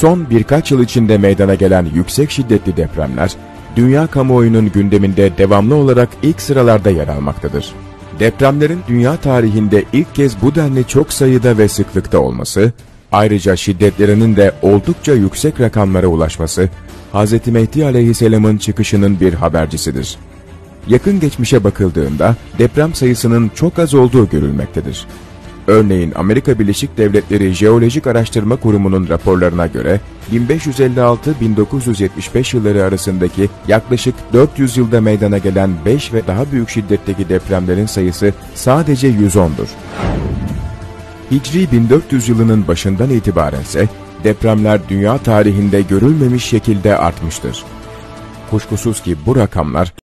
Son birkaç yıl içinde meydana gelen yüksek şiddetli depremler, dünya kamuoyunun gündeminde devamlı olarak ilk sıralarda yer almaktadır. Depremlerin dünya tarihinde ilk kez bu denli çok sayıda ve sıklıkta olması, ayrıca şiddetlerinin de oldukça yüksek rakamlara ulaşması, Hz. Mehdi Aleyhisselam'ın çıkışının bir habercisidir. Yakın geçmişe bakıldığında deprem sayısının çok az olduğu görülmektedir. Örneğin Amerika Birleşik Devletleri Jeolojik Araştırma Kurumu'nun raporlarına göre 1556-1975 yılları arasındaki yaklaşık 400 yılda meydana gelen 5 ve daha büyük şiddetteki depremlerin sayısı sadece 110'dur. Hicri 1400 yılının başından itibaren ise depremler dünya tarihinde görülmemiş şekilde artmıştır. Kuşkusuz ki bu rakamlar